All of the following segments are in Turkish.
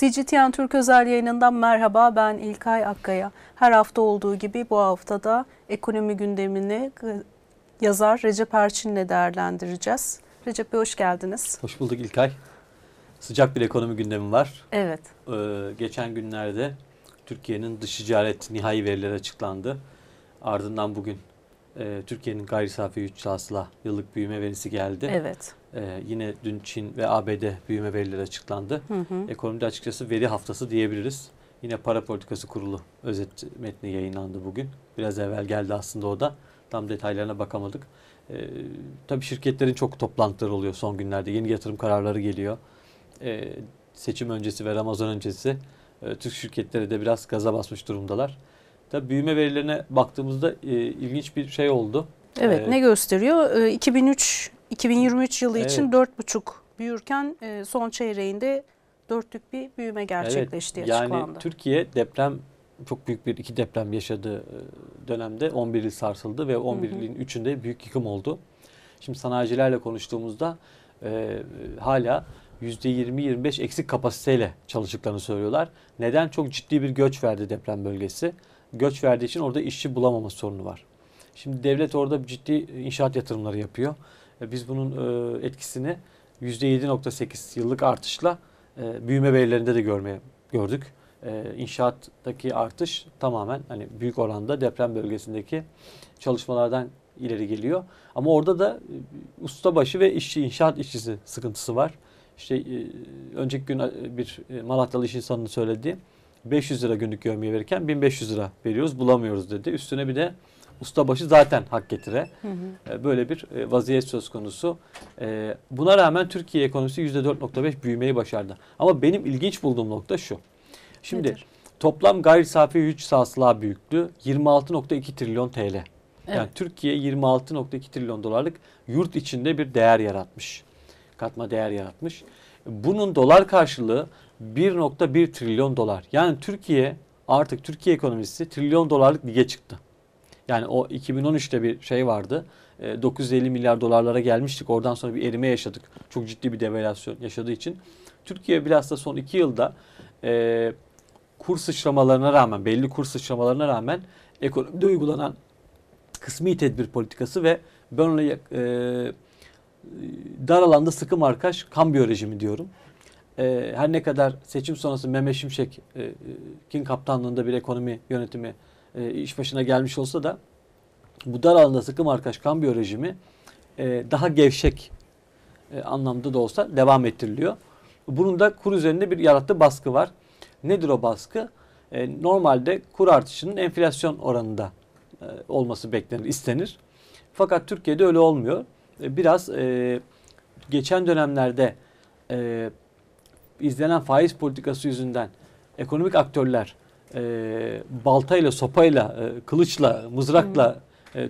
CGTN Türk özel yayınından merhaba, ben İlkay Akkaya. Her hafta olduğu gibi bu haftada ekonomi gündemini yazar Recep Erçin'le değerlendireceğiz. Recep Bey hoş geldiniz. Hoş bulduk İlkay. Sıcak bir ekonomi gündemi var. Evet. Geçen günlerde Türkiye'nin dış ticaret nihai verileri açıklandı. Ardından bugün Türkiye'nin gayri safi yurt hasıla yıllık büyüme verisi geldi. Evet. Yine dün Çin ve ABD büyüme verileri açıklandı. Ekonomide açıkçası veri haftası diyebiliriz. Yine para politikası kurulu özet metni yayınlandı bugün. Biraz evvel geldi aslında o da. Tam detaylarına bakamadık. Tabii şirketlerin çok toplantıları oluyor son günlerde. Yeni yatırım kararları geliyor. Seçim öncesi ve Ramazan öncesi Türk şirketleri de biraz gaza basmış durumdalar. Tabii büyüme verilerine baktığımızda ilginç bir şey oldu. Evet, ne gösteriyor? 2023 yılı için 4,5 büyürken son çeyreğinde 4'lük bir büyüme gerçekleştiği açıklandı. Yani Türkiye çok büyük iki deprem yaşadığı dönemde 11 il sarsıldı ve 11 ilin 3'ünde büyük yıkım oldu. Şimdi sanayicilerle konuştuğumuzda hala %20-25 eksik kapasiteyle çalıştıklarını söylüyorlar. Neden? Çok ciddi bir göç verdi deprem bölgesi. Göç verdiği için orada işçi bulamama sorunu var. Şimdi devlet orada ciddi inşaat yatırımları yapıyor. Biz bunun etkisini %7.8 yıllık artışla büyüme verilerinde de gördük. İnşaattaki artış tamamen büyük oranda deprem bölgesindeki çalışmalardan ileri geliyor. Ama orada da ustabaşı ve inşaat işçisi sıkıntısı var. İşte önceki gün bir Malatyalı iş insanının söylediği 500 lira günlük yevmiye verirken 1500 lira veriyoruz, bulamıyoruz dedi. Üstüne bir de ustabaşı zaten hak getire. Böyle bir vaziyet söz konusu. Buna rağmen Türkiye ekonomisi %4.5 büyümeyi başardı. Ama benim ilginç bulduğum nokta şu. Şimdi nedir? Toplam gayri safi yurt hasıla büyüklüğü 26.2 trilyon TL. Evet. Yani Türkiye 26.2 trilyon dolarlık yurt içinde bir değer yaratmış. Katma değer yaratmış. Bunun dolar karşılığı 1.1 trilyon dolar. Yani Türkiye ekonomisi trilyon dolarlık lige çıktı. Yani o 2013'te bir şey vardı. 950 milyar dolarlara gelmiştik. Oradan sonra bir erime yaşadık. Çok ciddi bir devalüasyon yaşadığı için. Türkiye bilhassa son 2 yılda belli kur sıçramalarına rağmen ekonomide uygulanan kısmi tedbir politikası ve böyle dar alanda sıkı markaj kambiyo rejimi diyorum. Her ne kadar seçim sonrası Mehmet Şimşek King kaptanlığında bir ekonomi yönetimi iş başına gelmiş olsa da bu dar alanda sıkı markaj kambiyo rejimi daha gevşek anlamda da olsa devam ettiriliyor. Bunun da kur üzerinde bir yarattığı baskı var. Nedir o baskı? Normalde kur artışının enflasyon oranında olması beklenir, istenir. Fakat Türkiye'de öyle olmuyor. Biraz geçen dönemlerde izlenen faiz politikası yüzünden ekonomik aktörler baltayla, sopayla, kılıçla, mızrakla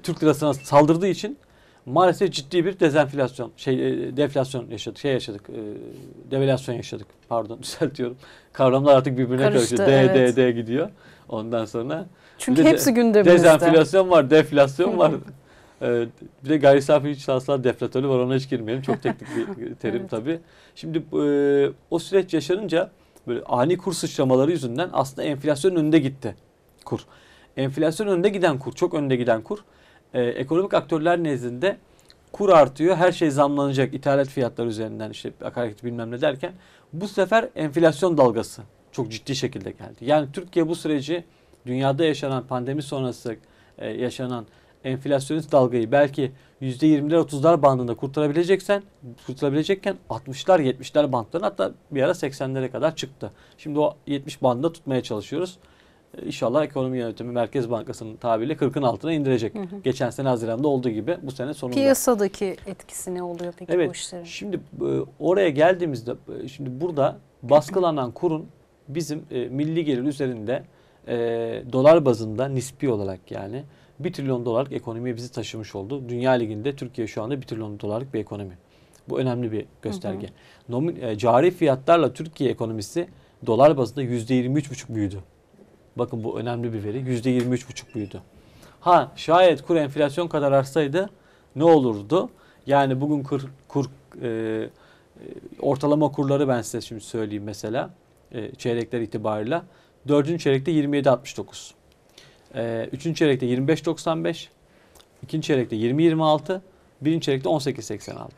Türk lirasına saldırdığı için maalesef ciddi bir deflasyon yaşadık. Devalüasyon yaşadık. Pardon, düzeltiyorum. Kavramlar artık birbirine karıştı. D gidiyor. Ondan sonra. Çünkü hepsi gündemimizde. Dezenflasyon var, deflasyon var. Bir de gayri safi yurt hasıla deflatörü var. Ona hiç girmeyelim. Çok teknik bir terim tabii. Şimdi o süreç yaşanınca böyle ani kur sıçramaları yüzünden aslında enflasyonun önünde gitti kur. Çok önde giden kur. Ekonomik aktörler nezdinde kur artıyor, her şey zamlanacak, ithalat fiyatları üzerinden işte akaryakıt bilmem ne derken bu sefer enflasyon dalgası çok ciddi şekilde geldi. Yani Türkiye bu süreci dünyada yaşanan pandemi sonrası yaşanan enflasyonist dalgayı belki %20'ler 30'lar bandında kurtarabilecekken 60'lar 70'ler bandlarına hatta bir ara 80'lere kadar çıktı. Şimdi o 70 bandında tutmaya çalışıyoruz. İnşallah ekonomi yönetimi Merkez Bankası'nın tabiriyle 40'ın altına indirecek. Geçen sene Haziran'da olduğu gibi bu sene sonunda. Piyasadaki etkisi ne oluyor peki bu işlerin? Şimdi oraya geldiğimizde şimdi burada baskılanan kurun bizim milli gelir üzerinde dolar bazında nispi olarak 1 trilyon dolarlık ekonomiye bizi taşımış oldu. Dünya liginde Türkiye şu anda 1 trilyon dolarlık bir ekonomi. Bu önemli bir gösterge. Cari fiyatlarla Türkiye ekonomisi dolar bazında %23,5 büyüdü. Bakın bu önemli bir veri. %23,5 büyüdü. Şayet kur enflasyon kadar artsaydı ne olurdu? Yani bugün ortalama kurları ben size şimdi söyleyeyim mesela. çeyrekler itibarıyla. 4. çeyrekte 27.69. 3. çeyrekte 25.95. 2. çeyrekte 20.26. 1. çeyrekte 18.86.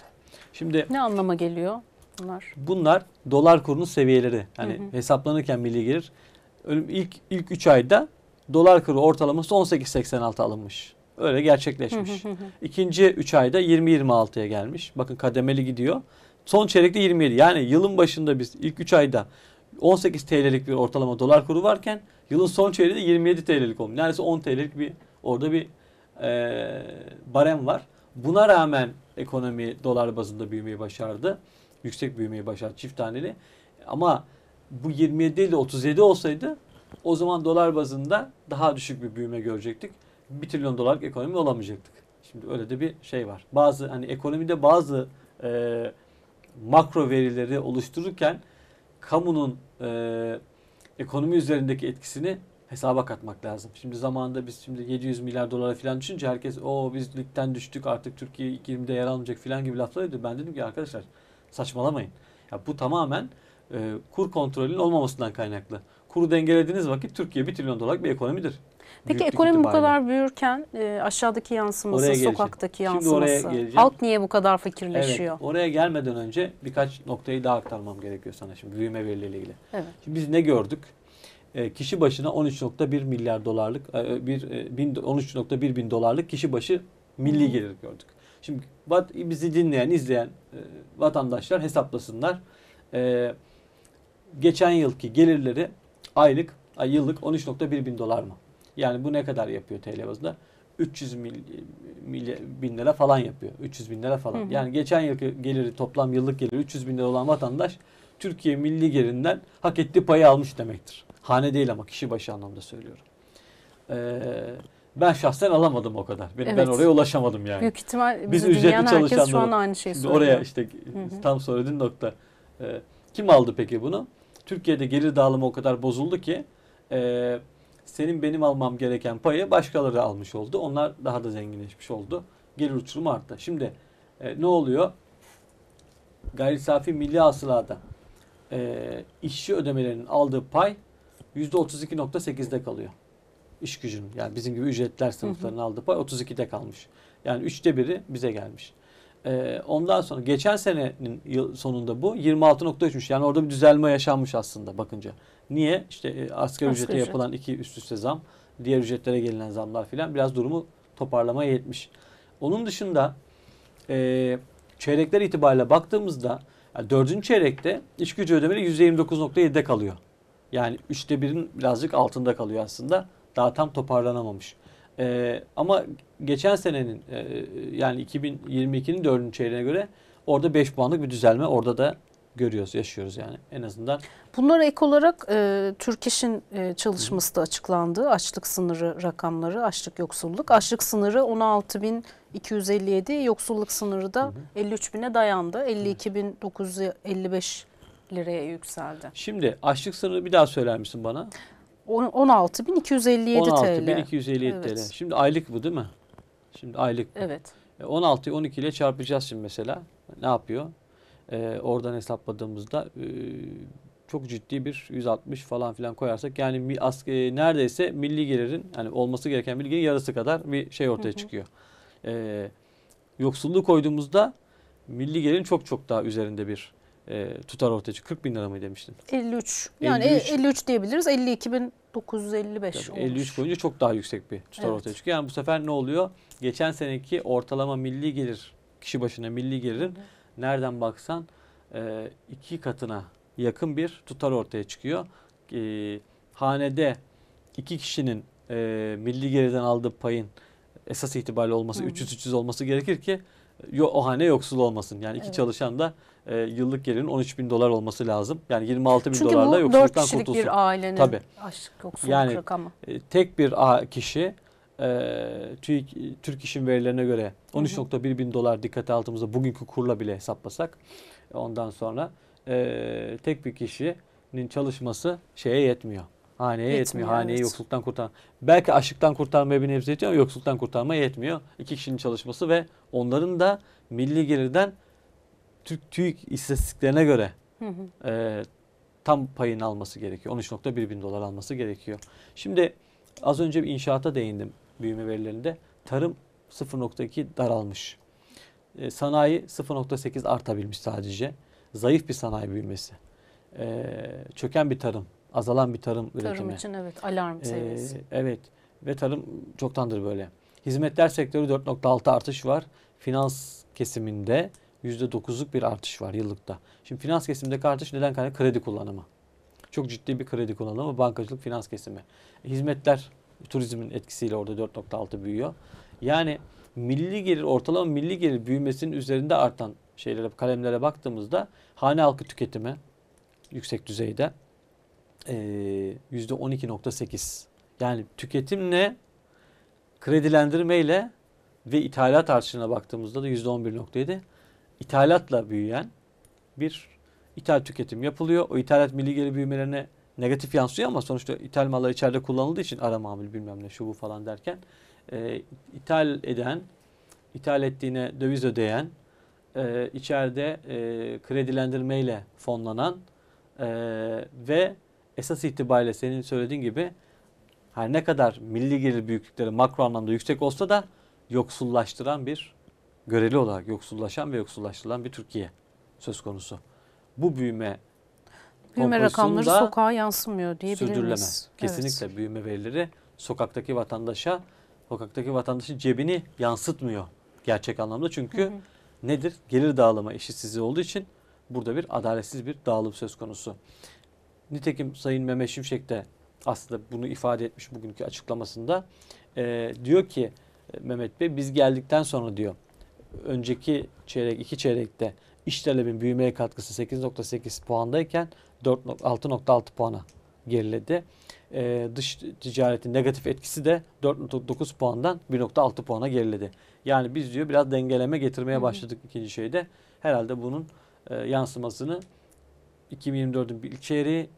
Şimdi ne anlama geliyor bunlar? Bunlar dolar kurunun seviyeleri. Hani hesaplanırken milli gelir. İlk 3 ayda dolar kuru ortalaması 18.86 alınmış. Öyle gerçekleşmiş. İkinci 3 ayda 20.26'ya gelmiş. Bakın kademeli gidiyor. Son çeyrekte 27. Yani yılın başında biz ilk 3 ayda 18 TL'lik bir ortalama dolar kuru varken yılın son çeyreğinde 27 TL'lik olmuş. Neredeyse 10 TL'lik orada bir barem var. Buna rağmen ekonomi dolar bazında büyümeyi başardı. Yüksek büyümeyi başardı, çift taneli. Ama bu 27 ile 37 olsaydı o zaman dolar bazında daha düşük bir büyüme görecektik. 1 trilyon dolarlık ekonomi olamayacaktık. Şimdi öyle de bir şey var. Bazı hani ekonomide bazı makro verileri oluştururken kamunun ekonomi üzerindeki etkisini hesaba katmak lazım. Şimdi zamanında biz şimdi 700 milyar dolara falan düşünce herkes biz ligden düştük artık Türkiye 20'de yer almayacak falan gibi laflar ediyor. Ben dedim ki arkadaşlar saçmalamayın. Ya bu tamamen kur kontrolünün olmamasından kaynaklı. Kuru dengelediğiniz vakit Türkiye 1 trilyon dolarlık bir ekonomidir. Peki büyüklük ekonomi itibariyle. Bu kadar büyürken aşağıdaki yansıması, sokaktaki yansıması, halk niye bu kadar fakirleşiyor? Evet, oraya gelmeden önce birkaç noktayı daha aktarmam gerekiyor sana şimdi büyüme verileriyle ilgili. Evet. Şimdi biz ne gördük? Kişi başına 13.1 milyar dolarlık, 13.1 bin dolarlık kişi başı milli gelir gördük. Şimdi bizi dinleyen, izleyen vatandaşlar hesaplasınlar. Geçen yılki gelirleri yıllık 13.1 bin dolar mı? Yani bu ne kadar yapıyor TL bazında? 300 bin lira falan yapıyor. 300 bin lira falan. Yani geçen yılki geliri, toplam yıllık geliri 300 bin lira olan vatandaş Türkiye milli gelirinden hak ettiği payı almış demektir. Hane değil ama kişi başı anlamda söylüyorum. Ben şahsen alamadım o kadar. Ben oraya ulaşamadım yani. Büyük ihtimal biz ücretli çalışanlar şu an aynı şeyi söylüyor. Oraya işte tam söylediğin nokta. Kim aldı peki bunu? Türkiye'de gelir dağılımı o kadar bozuldu ki senin benim almam gereken payı başkaları almış oldu. Onlar daha da zenginleşmiş oldu. Gelir uçurumu arttı. Şimdi ne oluyor? Gayri safi milli hasılada işçi ödemelerinin aldığı pay %32.8'de kalıyor. İş gücünün yani bizim gibi ücretler sınıflarının aldığı pay 32'de kalmış. Yani 1/3 bize gelmiş. Ondan sonra geçen senenin sonunda bu 26.3'müş. Yani orada bir düzelme yaşanmış aslında bakınca. Niye? İşte asgari ücrete yapılan 2 üst üste zam, diğer ücretlere gelinen zamlar filan biraz durumu toparlamaya yetmiş. Onun dışında çeyrekler itibariyle baktığımızda 4. çeyrekte iş gücü ödemeleri %29.7'de kalıyor. Yani 1/3'ün birazcık altında kalıyor aslında. Daha tam toparlanamamış. Ama geçen senenin yani 2022'nin 4. çeyreğine göre orada 5 puanlık bir düzelme orada da görüyoruz, yaşıyoruz yani en azından. Bunlara ek olarak Türk İş'in çalışması da açıklandı. Açlık sınırı rakamları, açlık yoksulluk. Açlık sınırı 16.257, yoksulluk sınırı da 53.000'e dayandı. 52.955 liraya yükseldi. Şimdi açlık sınırı bir daha söyler misin bana? 16.257 TL. 16.257 TL. Şimdi aylık bu değil mi? Şimdi aylık bu. Evet. 16'yı 12 ile çarpacağız şimdi mesela. Ne yapıyor? Oradan hesapladığımızda çok ciddi bir 160 falan filan koyarsak yani neredeyse milli gelirin yani olması gereken milli gelirin yarısı kadar bir şey ortaya çıkıyor. Yoksulluğu koyduğumuzda milli gelirin çok daha üzerinde bir tutar ortaya çıkıyor. 40 bin lira mı demiştin? 53. Yani 53 diyebiliriz. 52.955 olmuş. 53 koyunca çok daha yüksek bir tutar ortaya çıkıyor. Yani bu sefer ne oluyor? Geçen seneki ortalama milli gelir, kişi başına milli gelirin nereden baksan 2 katına yakın bir tutar ortaya çıkıyor. Hanede 2 kişinin milli gelirden aldığı payın esas itibariyle olması 300-300 olması gerekir ki o hane yoksul olmasın. Yani 2 çalışan da yıllık gelirin 13.000 dolar olması lazım. Yani 26.000 dolarla yoksulluktan kurtulsun. Çünkü bu 4 kişilik bir ailenin açlık yoksulluk rakamı. Yani tek bir kişi Türk İş'in verilerine göre 13.1 bin dolar dikkate aldığımızda bugünkü kurla bile hesaplasak ondan sonra tek bir kişinin çalışması şeye yetmiyor. Haneye yetmiyor. Haneyi yoksulluktan kurtar. Belki açlıktan kurtarmaya bir nebze yetiyor ama yoksulluktan kurtarmaya yetmiyor. 2 kişinin çalışması ve onların da milli gelirden TÜİK istatistiklerine göre tam payını alması gerekiyor. 13.1 bin dolar alması gerekiyor. Şimdi az önce bir inşaata değindim büyüme verilerinde. Tarım 0.2 daralmış. Sanayi 0.8 artabilmiş sadece. Zayıf bir sanayi büyümesi. Çöken bir tarım, azalan bir tarım üretimi. Tarım için evet alarm seviyesi. Evet ve tarım çoktandır böyle. Hizmetler sektörü 4.6 artış var. Finans kesiminde %9'luk bir artış var yıllıkta. Şimdi finans kesimindeki artış neden kaynaklı? Kredi kullanımı. Çok ciddi bir kredi kullanımı, bankacılık, finans kesimi. Hizmetler turizmin etkisiyle orada 4.6 büyüyor. Yani milli gelir, ortalama milli gelir büyümesinin üzerinde artan şeylere, kalemlere baktığımızda hane halkı tüketimi yüksek düzeyde %12.8. Yani tüketimle, kredilendirmeyle ve ithalat artışına baktığımızda da %11.7. İthalatla büyüyen bir ithal tüketim yapılıyor. O ithalat milli gelir büyümelerine negatif yansıyor ama sonuçta ithal mallar içeride kullanıldığı için ara mamül bilmem ne şu bu falan derken ithal ettiğine döviz ödeyen, içeride kredilendirmeyle fonlanan ve esas itibariyle senin söylediğin gibi her ne kadar milli gelir büyüklükleri makro anlamda yüksek olsa da yoksullaştıran bir göreli olarak yoksullaşan ve yoksullaştırılan bir Türkiye söz konusu. Bu büyüme rakamları sokağa yansımıyor diyebiliriz. Sürdürülemez. Kesinlikle evet. Büyüme verileri sokaktaki vatandaşın cebini yansıtmıyor gerçek anlamda. Çünkü nedir? Gelir dağılımı eşitsizliği olduğu için burada bir adaletsiz bir dağılım söz konusu. Nitekim Sayın Mehmet Şimşek de aslında bunu ifade etmiş bugünkü açıklamasında. Diyor ki Mehmet Bey, biz geldikten sonra diyor önceki çeyrek, iki çeyrekte iş talebin büyümeye katkısı 8.8 puandayken 6.6 puana geriledi. Dış ticaretin negatif etkisi de 4.9 puandan 1.6 puana geriledi. Yani biz diyor biraz dengeleme getirmeye başladık ikinci şeyde. Herhalde bunun yansımasını 2024'ün ilk çeyreği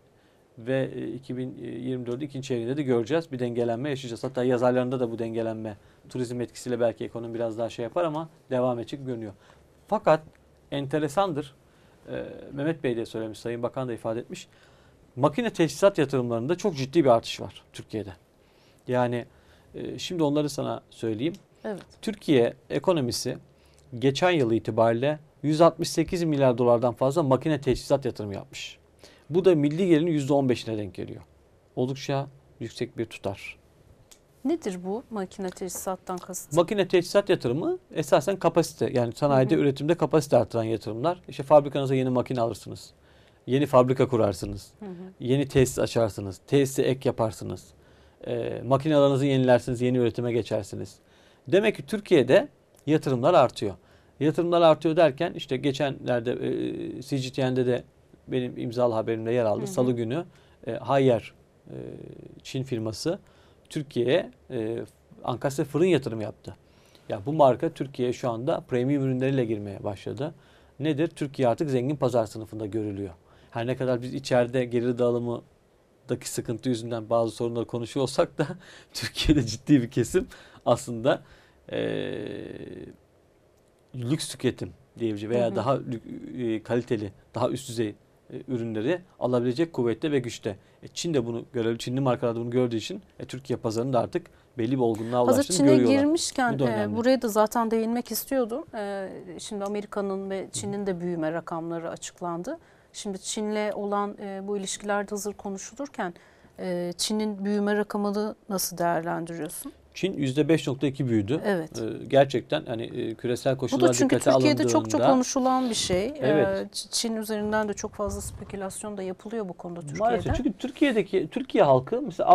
ve 2024'ün ikinci çeyreğinde de göreceğiz. Bir dengelenme yaşayacağız. Hatta yaz aylarında da bu dengelenme turizm etkisiyle belki ekonomi biraz daha şey yapar ama devam edecek görünüyor. Fakat enteresandır. Mehmet Bey de söylemiş, Sayın Bakan da ifade etmiş. Makine teçhizat yatırımlarında çok ciddi bir artış var Türkiye'de. Yani şimdi onları sana söyleyeyim. Evet. Türkiye ekonomisi geçen yıl itibariyle 168 milyar dolardan fazla makine teçhizat yatırımı yapmış. Bu da milli gelirin %15'ine denk geliyor. Oldukça yüksek bir tutar. Nedir bu makine teçhizattan kasıt? Makine teçhizat yatırımı esasen kapasite, yani sanayide üretimde kapasite artıran yatırımlar. İşte fabrikanıza yeni makine alırsınız. Yeni fabrika kurarsınız. Yeni tesis açarsınız. Tesise ek yaparsınız. Makinelerinizi yenilersiniz. Yeni üretime geçersiniz. Demek ki Türkiye'de yatırımlar artıyor. Yatırımlar artıyor derken işte geçenlerde CGTN'de de benim imzalı haberimde yer aldı. Salı günü Hayyer Çin firması Türkiye'ye Ankara fırın yatırımı yaptı. Ya bu marka Türkiye'ye şu anda premium ürünleriyle girmeye başladı. Nedir? Türkiye artık zengin pazar sınıfında görülüyor. Her ne kadar biz içeride gelir dağılımındaki sıkıntı yüzünden bazı sorunları konuşuyor olsak da Türkiye'de ciddi bir kesim aslında lüks tüketim diyebileceği veya daha kaliteli, daha üst düzey ürünleri alabilecek kuvvette ve güçte. Çin de bunu görüyor. Çinli markalar da bunu gördüğü için Türkiye pazarında artık belli bir olgunluğa ulaştığını görüyorlar. Hazır Çin'e girmişken buraya da zaten değinmek istiyordum. Şimdi Amerika'nın ve Çin'in de büyüme rakamları açıklandı. Şimdi Çin'le olan bu ilişkilerde hazır konuşulurken Çin'in büyüme rakamını nasıl değerlendiriyorsun? Çin %5.2 büyüdü. Evet. Gerçekten hani küresel koşullar dikkate alındığında. Bu da çünkü Türkiye'de çok konuşulan bir şey. Evet. Çin üzerinden de çok fazla spekülasyon da yapılıyor bu konuda Türkiye'de. Maalesef çünkü Türkiye halkı mesela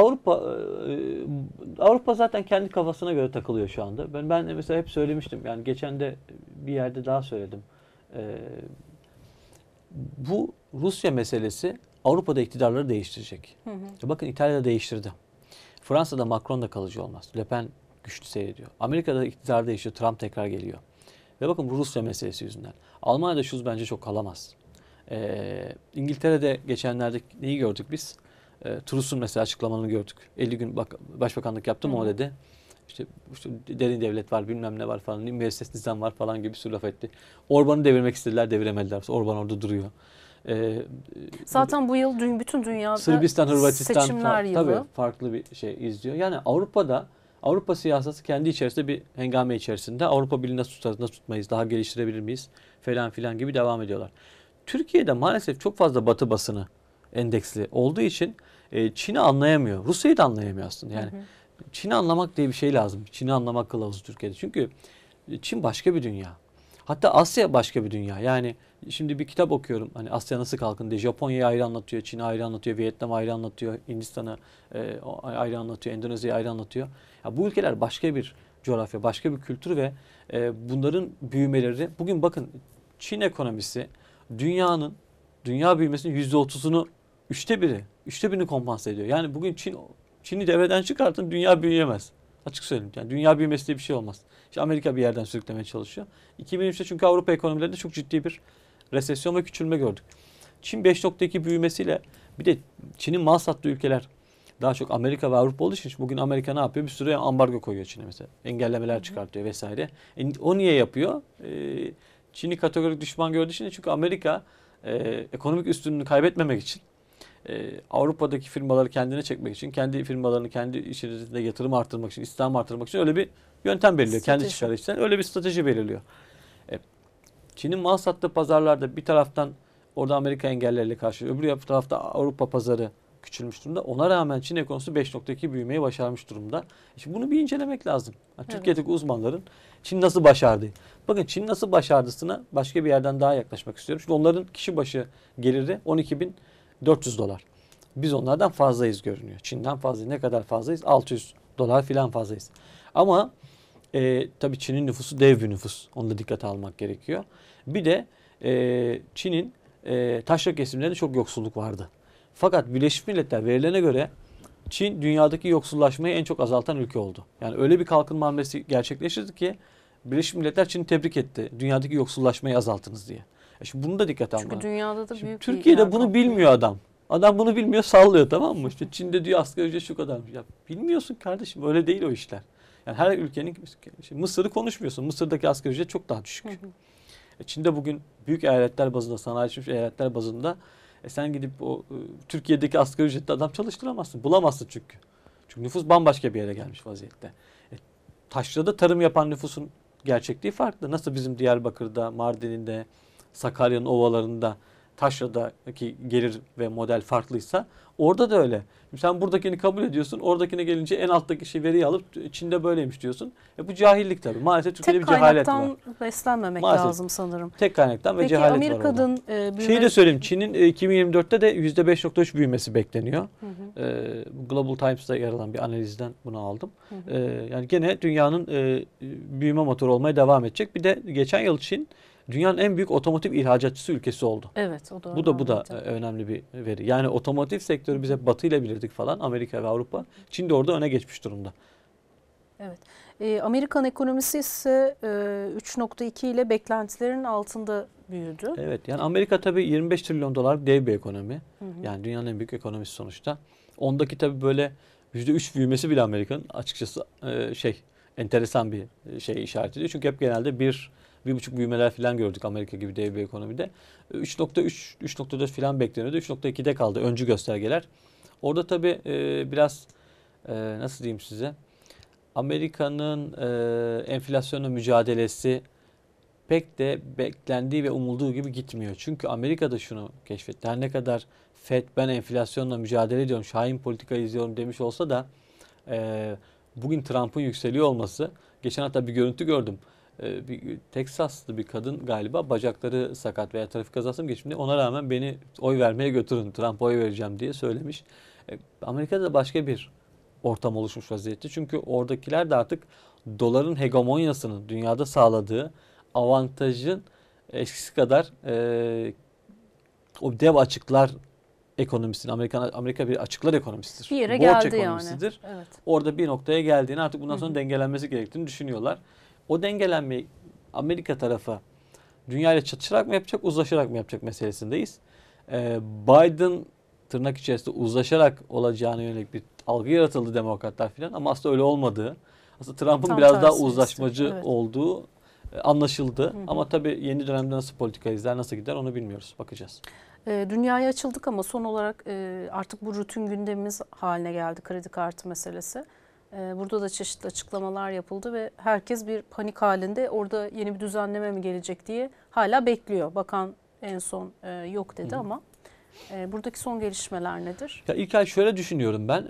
Avrupa zaten kendi kafasına göre takılıyor şu anda. Ben mesela hep söylemiştim, yani geçen de bir yerde daha söyledim. Bu Rusya meselesi Avrupa'da iktidarları değiştirecek. Bakın İtalya'da değiştirdi. Fransa'da Macron da kalıcı olmaz. Le Pen güçlü seyrediyor. Amerika'da iktidar değişiyor. Trump tekrar geliyor. Ve bakın bu Rusya meselesi yüzünden. Almanya'da Schulz bence çok kalamaz. İngiltere'de geçenlerde neyi gördük biz? Truss'un mesela açıklamanı gördük. 50 gün başbakanlık yaptım ama dedi. İşte derin devlet var, bilmem ne var falan, müesses nizam var falan gibi bir sürü laf etti. Orban'ı devirmek istediler, deviremediler. Orban orada duruyor. Zaten bu yıl bütün dünyada Sırbistan, Hırvatistan seçimler yılı. Tabii farklı bir şey izliyor. Yani Avrupa'da Avrupa siyasası kendi içerisinde bir hengame içerisinde. Avrupa Birliği nasıl tutarız, nasıl tutmayız, daha geliştirebilir miyiz falan filan gibi devam ediyorlar. Türkiye'de maalesef çok fazla Batı basını endeksli olduğu için Çin'i anlayamıyor. Rusya'yı da anlayamıyor aslında. Yani Çin'i anlamak diye bir şey lazım. Çin'i anlamak kılavuzu Türkiye'de. Çünkü Çin başka bir dünya. Hatta Asya başka bir dünya. Yani şimdi bir kitap okuyorum. Hani Asya nasıl kalkın diye. Japonya'yı ayrı anlatıyor, Çin'i ayrı anlatıyor, Vietnam'ı ayrı anlatıyor, Hindistan'ı ayrı anlatıyor, Endonezya'yı ayrı anlatıyor. Ya bu ülkeler başka bir coğrafya, başka bir kültür ve bunların büyümeleri. Bugün bakın Çin ekonomisi dünya büyümesinin %30'unu 3'te 1'ini kompanse ediyor. Yani bugün Çin'i devreden çıkartın, dünya büyüyemez. Açık söyleyeyim. Yani dünya büyümesi diye bir şey olmaz. İşte Amerika bir yerden sürüklemeye çalışıyor. 2003'te çünkü Avrupa ekonomilerinde çok ciddi bir resesyon ve küçülme gördük. Çin 5.2 büyümesiyle, bir de Çin'in mal sattığı ülkeler daha çok Amerika ve Avrupa olduğu için bugün Amerika ne yapıyor? Bir sürü ambargo koyuyor Çin'e mesela. Engellemeler çıkartıyor vesaire. O niye yapıyor? Çin'i kategorik düşman gördüğü için, çünkü Amerika ekonomik üstünlüğünü kaybetmemek için, Avrupa'daki firmaları kendine çekmek için, kendi firmalarını kendi içerisinde yatırım artırmak için, istihdam artırmak için öyle bir yöntem belirliyor. Strateji. Kendi çıkarı için öyle bir strateji belirliyor. Çin'in mal sattığı pazarlarda bir taraftan orada Amerika engelleriyle karşılıyor. Öbür tarafta Avrupa pazarı küçülmüş durumda. Ona rağmen Çin ekonomisi 5.2 büyümeyi başarmış durumda. Şimdi bunu bir incelemek lazım. Yani evet. Türkiye'deki uzmanların Çin nasıl başardı? Bakın Çin nasıl başardısına başka bir yerden daha yaklaşmak istiyorum. Şimdi onların kişi başı geliri 12.400 dolar. Biz onlardan fazlayız görünüyor. Çin'den fazlayız. Ne kadar fazlayız? 600 dolar filan fazlayız. Ama tabii Çin'in nüfusu dev bir nüfus. Onu da dikkate almak gerekiyor. Bir de Çin'in taşra kesimlerinde çok yoksulluk vardı. Fakat Birleşmiş Milletler verilerine göre Çin dünyadaki yoksullaşmayı en çok azaltan ülke oldu. Yani öyle bir kalkınma hamlesi gerçekleştirdi ki Birleşmiş Milletler Çin'i tebrik etti. Dünyadaki yoksullaşmayı azalttınız diye. Şimdi bunu da dikkate almak. Çünkü dünyada da büyük. Türkiye'de bunu bilmiyor adam. Adam bunu bilmiyor, sallıyor, tamam mı? İşte Çin'de diyor asgari ücret şu kadar. Ya bilmiyorsun kardeşim, öyle değil o işler. Yani her ülkenin, Mısır'ı konuşmuyorsun. Mısır'daki asgari ücret çok daha düşük. Çin'de bugün büyük eyaletler bazında, sanayileşmiş eyaletler bazında sen gidip o Türkiye'deki asgari ücretli adam çalıştıramazsın. Bulamazsın çünkü. Çünkü nüfus bambaşka bir yere gelmiş vaziyette. Taşra'da tarım yapan nüfusun gerçekliği farklı. Nasıl bizim Diyarbakır'da, Mardin'de, Sakarya'nın ovalarında taşradaki gelir ve model farklıysa orada da öyle. Şimdi sen buradakini kabul ediyorsun. Oradakine gelince en alttaki veriyi alıp Çin'de böyleymiş diyorsun. Bu cahillik tabii. Maalesef Türkiye'de bir cehalet var. Tek kaynaktan beslenmemek lazım sanırım. Tek kaynaktan ve cehalet var. Peki Amerika'nın büyümesi... Şeyi de söyleyeyim. Çin'in 2024'te de %5.3 büyümesi bekleniyor. Global Times'da yer alan bir analizden bunu aldım. Yani gene dünyanın büyüme motoru olmaya devam edecek. Bir de geçen yıl Çin dünyanın en büyük otomotiv ihracatçısı ülkesi oldu. Evet, o da bu da önemli bir veri. Yani otomotiv sektörü biz hep Batı ile bilirdik falan, Amerika ve Avrupa. Çin de orada öne geçmiş durumda. Evet. Amerikan ekonomisi ise 3.2 ile beklentilerin altında büyüdü. Evet. Yani Amerika tabii 25 trilyon dolar dev bir ekonomi. Yani dünyanın en büyük ekonomisi sonuçta. Ondaki tabii böyle %3 büyümesi bile Amerika'nın açıkçası enteresan bir şey işaret ediyor. Çünkü hep genelde 1,5 büyümeler falan gördük Amerika gibi dev bir ekonomide. 3.3, 3.4 falan bekleniyordu. 3.2'de kaldı öncü göstergeler. Orada tabii biraz nasıl diyeyim size, Amerika'nın enflasyonla mücadelesi pek de beklendiği ve umulduğu gibi gitmiyor. Çünkü Amerika'da şunu keşfetti. Her ne kadar FED ben enflasyonla mücadele ediyorum, şahin politika izliyorum demiş olsa da bugün Trump'ın yükseliyor olması, geçen hafta bir görüntü gördüm. Teksaslı bir kadın galiba bacakları sakat veya trafik kazası mı geçmiş, ona rağmen beni oy vermeye götürün, Trump'a oy vereceğim diye söylemiş. Amerika'da da başka bir ortam oluşmuş vaziyette. Çünkü oradakiler de artık doların hegemonyasının dünyada sağladığı avantajın eskisi kadar o dev açıklar ekonomisinin, Amerika bir açıklar ekonomisidir. Bir yere borç geldi ekonomisidir. Yani. Evet. Orada bir noktaya geldiğini, artık bundan sonra dengelenmesi gerektiğini düşünüyorlar. O dengelenmeyi Amerika tarafı dünyayla çatışarak mı yapacak, uzlaşarak mı yapacak meselesindeyiz. Biden tırnak içerisinde uzlaşarak olacağına yönelik bir algı yaratıldı demokratlar filan, ama aslında öyle olmadığı, aslında Trump'ın biraz daha uzlaşmacı olduğu anlaşıldı. Hı hı. Ama tabii yeni dönemde nasıl politika izler, nasıl gider onu bilmiyoruz. Bakacağız. Dünyaya açıldık ama son olarak artık bu rutin gündemimiz haline geldi, kredi kartı meselesi. Burada da çeşitli açıklamalar yapıldı ve herkes bir panik halinde, orada yeni bir düzenleme mi gelecek diye hala bekliyor. Bakan en son yok dedi, hı, ama buradaki son gelişmeler nedir? Ya İlkay, şöyle düşünüyorum ben.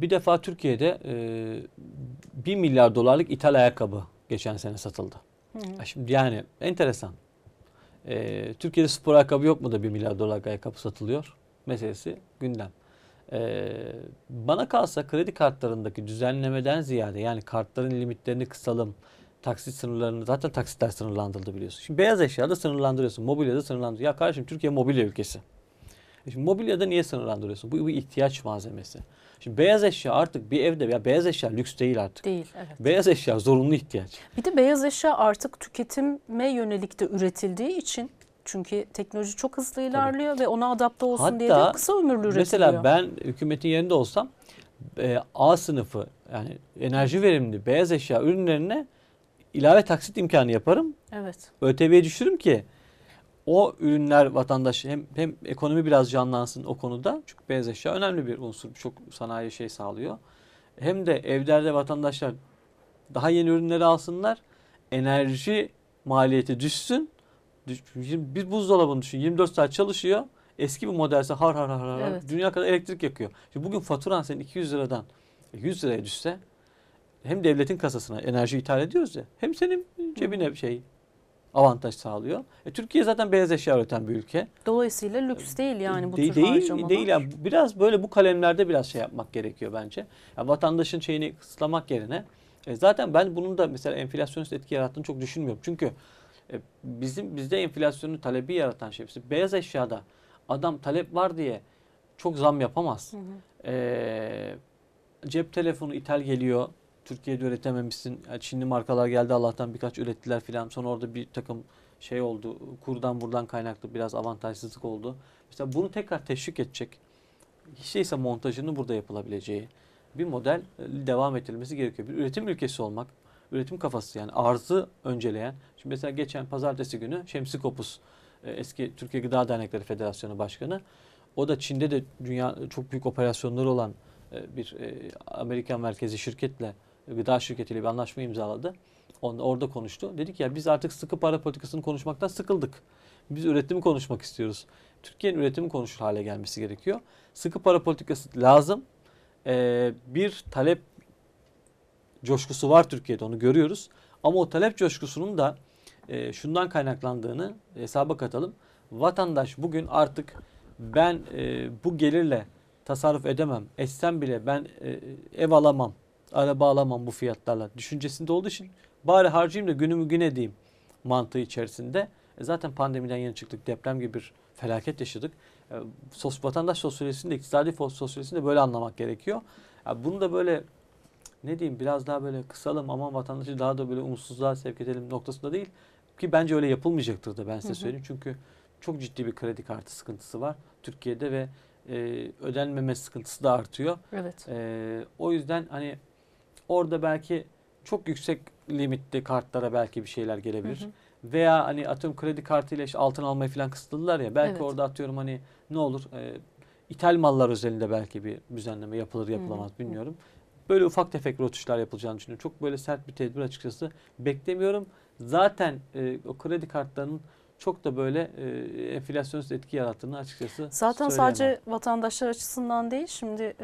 Bir defa Türkiye'de 1 milyar dolarlık ithal ayakkabı geçen sene satıldı. Hı hı. Şimdi yani enteresan. Türkiye'de spor ayakkabı yok mu da 1 milyar dolarlık ayakkabı satılıyor meselesi gündem. Bana kalsa kredi kartlarındaki düzenlemeden ziyade, yani kartların limitlerini kısalım, taksit sınırlarını, zaten taksitler sınırlandırıldı biliyorsun. Şimdi beyaz eşyada sınırlandırıyorsun, mobilyada sınırlandırıyorsun. Ya kardeşim, Türkiye mobilya ülkesi. Şimdi mobilyada niye sınırlandırıyorsun? Bu bir ihtiyaç malzemesi. Şimdi beyaz eşya artık bir evde, ya beyaz eşya lüks değil artık. Değil, evet. Beyaz eşya zorunlu ihtiyaç. Bir de beyaz eşya artık tüketime yönelik de üretildiği için, çünkü teknoloji çok hızlı ilerliyor, tabii, ve ona adapte olsun hatta diye de kısa ömürlü üretiliyor. Mesela ben hükümetin yerinde olsam A sınıfı, yani enerji verimli beyaz eşya ürünlerine ilave taksit imkanı yaparım. Evet. ÖTV'ye düşürürüm ki o ürünler vatandaş, hem ekonomi biraz canlansın o konuda. Çünkü beyaz eşya önemli bir unsur. Çok sanayi şey sağlıyor. Hem de evlerde vatandaşlar daha yeni ürünleri alsınlar. Enerji maliyeti düşsün. Bir buzdolabını düşün. 24 saat çalışıyor. Eski bir modelse har. Evet. Dünya kadar elektrik yakıyor. Şimdi bugün faturan senin 200 liradan 100 liraya düşse, hem devletin kasasına enerji ithal ediyoruz ya, hem senin cebine bir şey, avantaj sağlıyor. Türkiye zaten beyaz eşya üreten bir ülke. Dolayısıyla lüks değil yani bu tür harcamalar. Değil yani, biraz böyle bu kalemlerde biraz şey yapmak gerekiyor bence. Yani vatandaşın şeyini kısıtlamak yerine zaten ben bunun da mesela enflasyonist etki yarattığını çok düşünmüyorum. Çünkü bizde enflasyonun talebi yaratan şey, beyaz eşyada adam talep var diye çok zam yapamaz. Hı hı. Cep telefonu ithal geliyor. Türkiye'de üretememişsin. Çinli markalar geldi, Allah'tan birkaç ürettiler filan. Sonra orada bir takım şey oldu. Kurdan buradan kaynaklı biraz avantajsızlık oldu. Mesela bunu tekrar teşvik edecek, hiç şeyse montajını burada yapılabileceği bir model devam ettirilmesi gerekiyor. Bir üretim ülkesi olmak, üretim kafası, yani arzı önceleyen. Şimdi mesela geçen pazartesi günü Şemsi Kopuz, eski Türkiye Gıda Dernekleri Federasyonu Başkanı, o da Çin'de de dünya çok büyük operasyonları olan bir Amerikan merkezi şirketle, gıda şirketiyle bir anlaşma imzaladı. Orada konuştu. Dedi ki ya biz artık sıkı para politikasını konuşmaktan sıkıldık. Biz üretimi konuşmak istiyoruz. Türkiye'nin üretimi konuşur hale gelmesi gerekiyor. Sıkı para politikası lazım. Bir talep coşkusu var Türkiye'de, onu görüyoruz. Ama o talep coşkusunun da şundan kaynaklandığını hesaba katalım. Vatandaş bugün artık ben bu gelirle tasarruf edemem, etsem bile ben ev alamam, araba alamam bu fiyatlarla düşüncesinde olduğu için bari harcayayım da günümü gün edeyim mantığı içerisinde. Zaten pandemiden yeni çıktık, deprem gibi bir felaket yaşadık. Vatandaş sosyolojisinde, iktisadi sosyolojisinde böyle anlamak gerekiyor. Yani bunu da böyle ne diyeyim, biraz daha böyle kısalım, aman vatandaşı daha da böyle umutsuzluğa sevk edelim noktasında değil. Ki bence öyle yapılmayacaktır da ben size söyleyeyim. Çünkü çok ciddi bir kredi kartı sıkıntısı var Türkiye'de ve ödenmeme sıkıntısı da artıyor. Evet. O yüzden hani orada belki çok yüksek limitli kartlara belki bir şeyler gelebilir. Hı hı. Veya hani atıyorum kredi kartıyla işte altın almayı falan kısıtladılar ya. Belki, evet, orada atıyorum hani ne olur ithal mallar özelinde belki bir düzenleme yapılır yapılamaz, hı hı, bilmiyorum. Böyle ufak tefek rotuşlar yapılacağını düşünüyorum. Çok böyle sert bir tedbir açıkçası beklemiyorum. Zaten o kredi kartlarının çok da böyle enflasyonist etki yarattığını açıkçası zaten söyleyemem. Sadece vatandaşlar açısından değil, şimdi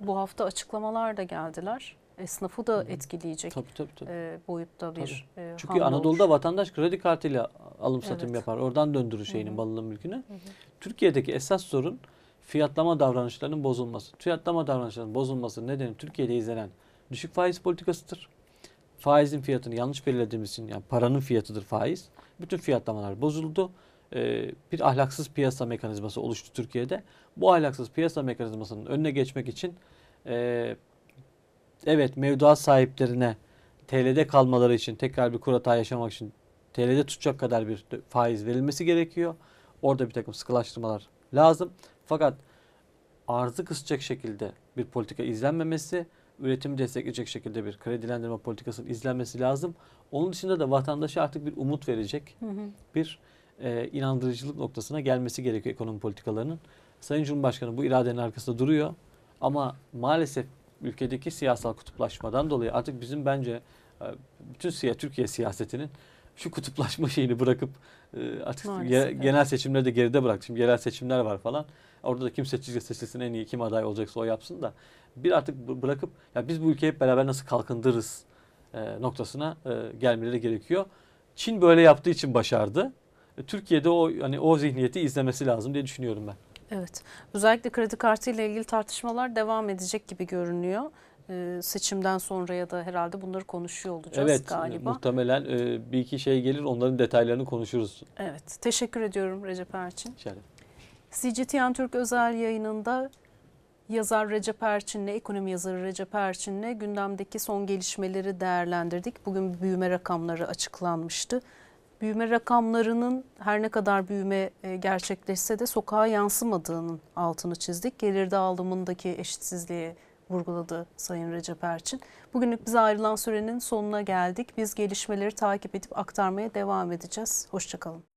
bu hafta açıklamalar da geldiler. Esnafı da etkileyecek, tabii. Boyutta bir hamle. Çünkü Anadolu'da olur, vatandaş kredi kartıyla alım satım, evet, yapar. Oradan döndürür şeyini, malını mülkünü. Hı hı. Türkiye'deki esas sorun fiyatlama davranışlarının bozulması. Fiyatlama davranışlarının bozulması nedeni Türkiye'de izlenen düşük faiz politikasıdır. Faizin fiyatını yanlış belirlediğimiz için, yani paranın fiyatıdır faiz. Bütün fiyatlamalar bozuldu. Bir ahlaksız piyasa mekanizması oluştu Türkiye'de. Bu ahlaksız piyasa mekanizmasının önüne geçmek için evet, mevduat sahiplerine TL'de kalmaları için, tekrar bir kur hata yaşamak için TL'de tutacak kadar bir faiz verilmesi gerekiyor. Orada bir takım sıkılaştırmalar lazım. Fakat arzı kısacak şekilde bir politika izlenmemesi üretimi destekleyecek şekilde bir kredilendirme politikasının izlenmesi lazım. Onun dışında da vatandaşa artık bir umut verecek bir inandırıcılık noktasına gelmesi gerekiyor ekonomi politikalarının. Sayın Cumhurbaşkanı bu iradenin arkasında duruyor ama maalesef ülkedeki siyasal kutuplaşmadan dolayı artık bizim bence bütün Türkiye siyasetinin şu kutuplaşma şeyini bırakıp artık genel seçimleri de geride bıraktı. Şimdi yerel seçimler var falan. Orada da kim seçilsin, en iyi kim aday olacaksa o yapsın da bir artık bırakıp ya biz bu ülkeyi hep beraber nasıl kalkındırırız noktasına gelmeleri gerekiyor. Çin böyle yaptığı için başardı. Türkiye'de o zihniyeti izlemesi lazım diye düşünüyorum ben. Evet. Özellikle kredi kartı ile ilgili tartışmalar devam edecek gibi görünüyor. Seçimden sonra ya da herhalde bunları konuşuyor olacağız galiba. Evet, muhtemelen bir iki şey gelir, onların detaylarını konuşuruz. Evet, teşekkür ediyorum Recep Erçin. CGTN Türk özel yayınında yazar Recep Erçin'le, ekonomi yazarı Recep Erçin'le gündemdeki son gelişmeleri değerlendirdik. Bugün büyüme rakamları açıklanmıştı. Büyüme rakamlarının her ne kadar büyüme gerçekleşse de sokağa yansımadığının altını çizdik. Gelir dağılımındaki eşitsizliğe vurguladı Sayın Recep Erçin. Bugünlük bize ayrılan sürenin sonuna geldik. Biz gelişmeleri takip edip aktarmaya devam edeceğiz. Hoşça kalın.